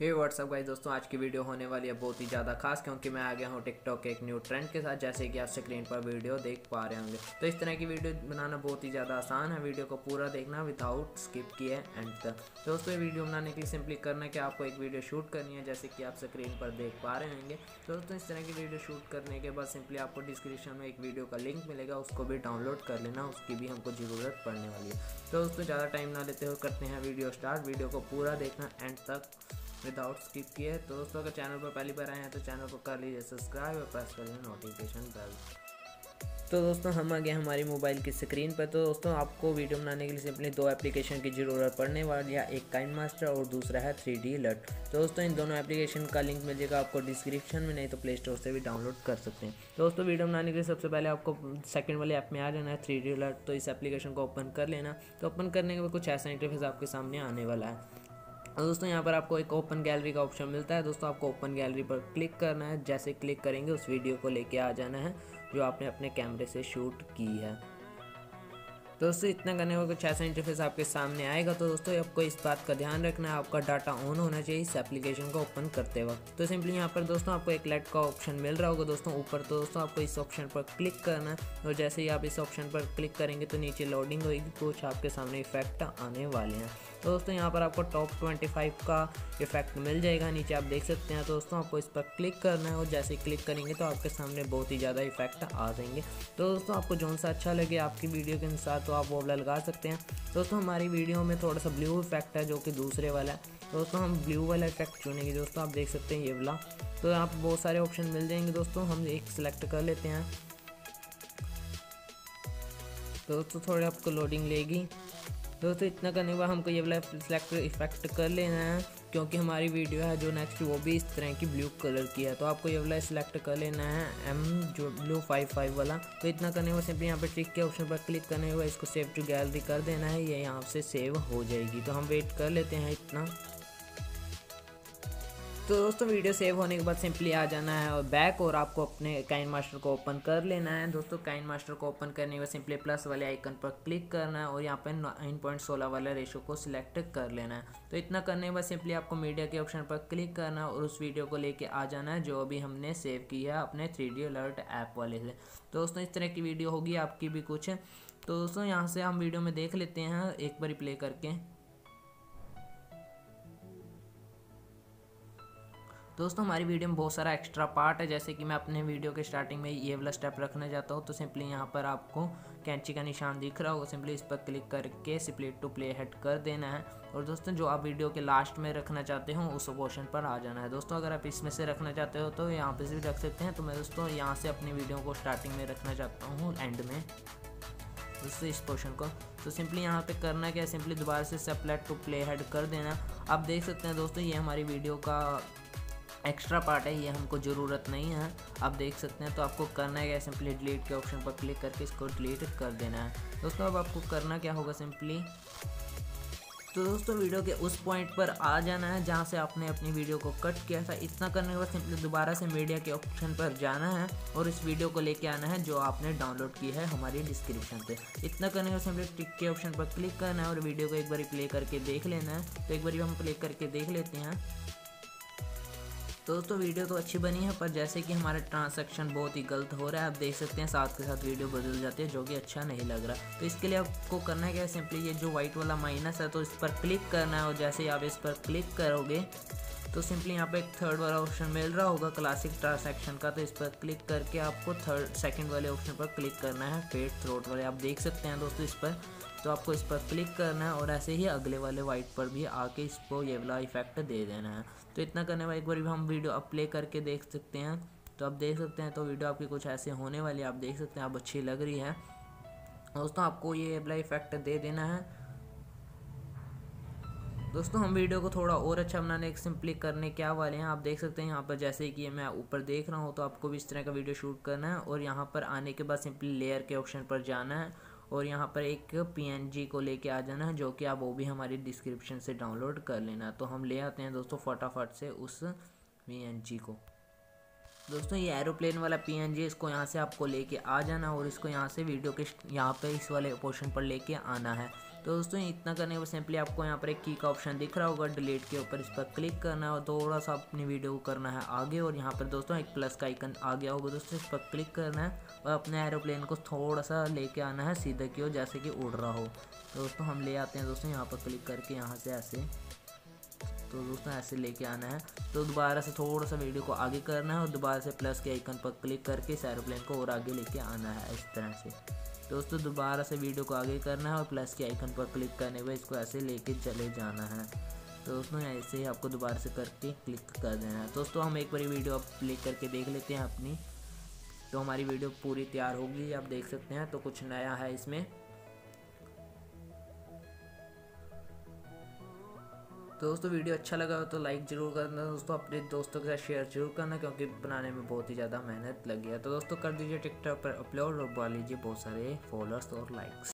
हे WhatsApp guys, दोस्तों आज की वीडियो होने वाली है बहुत ही ज़्यादा खास, क्योंकि मैं आ गया हूँ टिकटॉक के एक न्यू ट्रेंड के साथ। जैसे कि आप स्क्रीन पर वीडियो देख पा रहे होंगे, तो इस तरह की वीडियो बनाना बहुत ही ज़्यादा आसान है। वीडियो को पूरा देखना विदाउट स्किप किए एंड तक। दोस्तों, ये वीडियो बनाने के लिए सिंपली करना कि आपको एक वीडियो शूट करनी है, जैसे कि आप स्क्रीन पर देख पा रहे होंगे। दोस्तों, इस तरह की वीडियो शूट करने के बाद सिंपली आपको डिस्क्रिप्शन में एक वीडियो का लिंक मिलेगा, उसको भी डाउनलोड कर लेना, उसकी भी हमको ज़रूरत पड़ने वाली है। तो दोस्तों, ज़्यादा टाइम ना लेते हुए करते हैं वीडियो स्टार्ट। वीडियो को पूरा देखना एंड तक विदाउट स्किप किए। तो दोस्तों, अगर चैनल पर पहली बार आए हैं तो चैनल को कर लीजिए सब्सक्राइब और प्रेस कर लीजिए नोटिफिकेशन बेल। तो दोस्तों, हम आ गए हमारी मोबाइल की स्क्रीन पर। तो दोस्तों, आपको वीडियो बनाने के लिए सिंपली दो एप्लीकेशन की ज़रूरत पड़ने वाली है, एक काइनमास्टर और दूसरा है 3D अलर्ट। तो दोस्तों, इन दोनों एप्लीकेशन का लिंक मिलेगा आपको डिस्क्रिप्शन में, नहीं तो प्ले स्टोर से भी डाउनलोड कर सकते हैं। तो दोस्तों, वीडियो बनाने के लिए सबसे पहले आपको सेकंड वाले ऐप में आ जाना है 3D अलर्ट। तो इस एप्लीकेशन को ओपन कर लेना। तो ओपन करने के बाद कुछ ऐसा इंटरफेस आपके सामने आने वाला है। और दोस्तों, यहाँ पर आपको एक ओपन गैलरी का ऑप्शन मिलता है। दोस्तों, आपको ओपन गैलरी पर क्लिक करना है। जैसे क्लिक करेंगे उस वीडियो को लेके आ जाना है जो आपने अपने कैमरे से शूट की है। तो दोस्तों, इतना करने का कुछ ऐसा इंटरफेस आपके सामने आएगा। तो दोस्तों, आपको इस बात का ध्यान रखना है, आपका डाटा ऑन होना चाहिए इस एप्लीकेशन को ओपन करते वक्त। तो सिंपली यहाँ पर दोस्तों आपको एक लाइट का ऑप्शन मिल रहा होगा दोस्तों ऊपर। तो दोस्तों, आपको इस ऑप्शन पर क्लिक करना है। और जैसे ही आप इस ऑप्शन पर क्लिक करेंगे तो नीचे लोडिंग होगी, कुछ आपके सामने इफेक्ट आने वाले हैं। तो दोस्तों, यहाँ पर आपको टॉप 25 का इफेक्ट मिल जाएगा, नीचे आप देख सकते हैं। तो दोस्तों, आपको इस पर क्लिक करना है और जैसे क्लिक करेंगे तो आपके सामने बहुत ही ज़्यादा इफेक्ट आ जाएंगे। तो दोस्तों, आपको जो सा अच्छा लगे आपकी वीडियो के अनुसार तो आप वो वाला लगा सकते हैं। दोस्तों, हमारी वीडियो में थोड़ा सा ब्लू इफेक्ट है जो कि दूसरे वाला है। दोस्तों, हम ब्लू वाला इफेक्ट चुनेंगे। दोस्तों, आप देख सकते हैं ये वाला। तो यहाँ पर बहुत सारे ऑप्शन मिल जाएंगे। दोस्तों, हम एक सिलेक्ट कर लेते हैं। दोस्तों, थोड़ी आपको लोडिंग लेगी। दोस्तों, इतना करने के बाद हमको ये वाला सिलेक्ट इफेक्ट कर लेना है, क्योंकि हमारी वीडियो है जो नेक्स्ट वो भी इस तरह की ब्लू कलर की है। तो आपको ये वाला सिलेक्ट कर लेना है, एम जो ब्लू 55 वाला। तो इतना करने के बाद सिंपली यहाँ पर ट्रिक के ऑप्शन पर क्लिक करने के बाद इसको सेव टू गैलरी कर देना है। ये यहाँ से सेव हो जाएगी। तो हम वेट कर लेते हैं इतना। तो दोस्तों, वीडियो सेव होने के बाद सिंपली आ जाना है और बैक, और आपको अपने काइनमास्टर को ओपन कर लेना है। दोस्तों, काइनमास्टर को ओपन करने के बाद सिंपली प्लस वाले आइकन पर क्लिक करना है और यहाँ पर 9.16 वाला रेशो को सिलेक्ट कर लेना है। तो इतना करने के बाद सिंपली आपको मीडिया के ऑप्शन पर क्लिक करना है और उस वीडियो को लेके आ जाना है जो अभी हमने सेव की है अपने 3D अलर्ट ऐप वाले से। तो दोस्तों, इस तरह की वीडियो होगी आपकी भी कुछ। तो दोस्तों, यहाँ से हम वीडियो में देख लेते हैं एक बार प्ले करके। दोस्तों, हमारी वीडियो में बहुत सारा एक्स्ट्रा पार्ट है। जैसे कि मैं अपने वीडियो के स्टार्टिंग में ये वाला स्टेप रखना चाहता हूँ। तो सिंपली यहाँ पर आपको कैंची का निशान दिख रहा होगा, सिंपली इस पर क्लिक करके सिंपली टू प्ले हेड कर देना है। और दोस्तों, जो आप वीडियो के लास्ट में रखना चाहते हो उस पोर्शन पर आ जाना है। दोस्तों, अगर आप इसमें से रखना चाहते हो तो यहाँ पर भी रख सकते हैं। तो मैं दोस्तों यहाँ से अपनी वीडियो को स्टार्टिंग में रखना चाहता हूँ, एंड में दोस्तों इस पोर्शन को। तो सिंपली यहाँ पे करना क्या है, सिंपली दोबारा से सेपलेट टू प्ले हेड कर देना। आप देख सकते हैं दोस्तों, ये हमारी वीडियो का एक्स्ट्रा पार्ट है, ये हमको ज़रूरत नहीं है, आप देख सकते हैं। तो आपको करना है क्या, सिंपली डिलीट के ऑप्शन पर क्लिक करके इसको डिलीट कर देना है। दोस्तों, अब आपको करना क्या होगा सिंपली, तो दोस्तों वीडियो के उस पॉइंट पर आ जाना है जहाँ से आपने अपनी वीडियो को कट किया था। इतना करने के बाद सिंपली दोबारा से मीडिया के ऑप्शन पर जाना है और इस वीडियो को लेके आना है जो आपने डाउनलोड की है हमारी डिस्क्रिप्शन से। इतना करने के बाद सिंपली टिक के ऑप्शन पर क्लिक करना है और वीडियो को एक बार प्ले करके देख लेना है। तो एक बार हम प्ले करके देख लेते हैं। तो दोस्तों, वीडियो तो अच्छी बनी है, पर जैसे कि हमारा ट्रांसैक्शन बहुत ही गलत हो रहा है, आप देख सकते हैं साथ के साथ वीडियो बदल जाती है, जो कि अच्छा नहीं लग रहा। तो इसके लिए आपको करना है क्या, सिंपली ये जो वाइट वाला माइनस है तो इस पर क्लिक करना है। और जैसे ही आप इस पर क्लिक करोगे तो सिंपली यहाँ पे एक थर्ड वाला ऑप्शन मिल रहा होगा क्लासिक ट्रांसैक्शन का। तो इस पर क्लिक करके आपको सेकंड वाले ऑप्शन पर क्लिक करना है, फेड थ्रोट वाले, आप देख सकते हैं दोस्तों इस पर। तो आपको इस पर क्लिक करना है और ऐसे ही अगले वाले वाइट पर भी आके इसको ये वाला इफेक्ट दे देना है। तो इतना करने वाला एक बार भी हम वीडियो अब प्ले करके देख सकते हैं। तो आप देख सकते हैं, तो वीडियो आपकी कुछ ऐसे होने वाली है, आप देख सकते हैं, आप अच्छी लग रही है। दोस्तों, आपको ये वाला इफेक्ट दे देना है। दोस्तों, हम वीडियो को थोड़ा और अच्छा बनाने के सिंपली करने क्या वाले हैं, आप देख सकते हैं यहाँ पर। जैसे कि मैं ऊपर देख रहा हूँ, तो आपको भी इस तरह का वीडियो शूट करना है। और यहाँ पर आने के बाद सिंपली लेयर के ऑप्शन पर जाना है और यहाँ पर एक PNG को लेके आ जाना है, जो कि आप वो भी हमारी डिस्क्रिप्शन से डाउनलोड कर लेना। तो हम ले आते हैं दोस्तों फटाफट से उस PNG को। दोस्तों, ये एरोप्लेन वाला PNG, इसको यहाँ से आपको लेके आ जाना और इसको यहाँ से वीडियो के यहाँ पे इस वाले पोर्शन पर लेके आना है। तो दोस्तों इतना करने के बाद सिंपली आपको यहाँ पर एक की का ऑप्शन दिख रहा होगा डिलीट के ऊपर, इस पर क्लिक करना है और थोड़ा सा अपनी वीडियो को करना है आगे। और यहाँ पर दोस्तों एक प्लस का आइकन आ गया होगा दोस्तों, इस पर क्लिक करना है और अपने एरोप्लेन को थोड़ा सा लेके आना है सीधा की ओर जैसे कि उड़ रहा हो। तो दोस्तों हम ले आते हैं दोस्तों यहाँ पर क्लिक करके यहाँ से ऐसे, तो दोस्तों ऐसे लेके आना है। तो दोबारा से थोड़ा सा वीडियो को आगे करना है और दोबारा से प्लस के आइकन पर क्लिक करके इस एरोप्लेन को और आगे लेके आना है इस तरह से। दोस्तों दोबारा से वीडियो को आगे करना है और प्लस के आइकन पर क्लिक करने पर इसको ऐसे लेके चले जाना है। तो दोस्तों ऐसे ही आपको दोबारा से करके क्लिक कर देना है। दोस्तों हम एक बार वीडियो आप क्लिक करके देख लेते हैं अपनी, तो हमारी वीडियो पूरी तैयार होगी आप देख सकते हैं। तो कुछ नया है इसमें। तो दोस्तों वीडियो अच्छा लगा हो तो लाइक जरूर करना दोस्तों, अपने दोस्तों के साथ शेयर जरूर करना क्योंकि बनाने में बहुत ही ज़्यादा मेहनत लगी है। तो दोस्तों कर दीजिए टिकटॉक पर अपलोड और पा लीजिए बहुत सारे फॉलोअर्स और लाइक्स।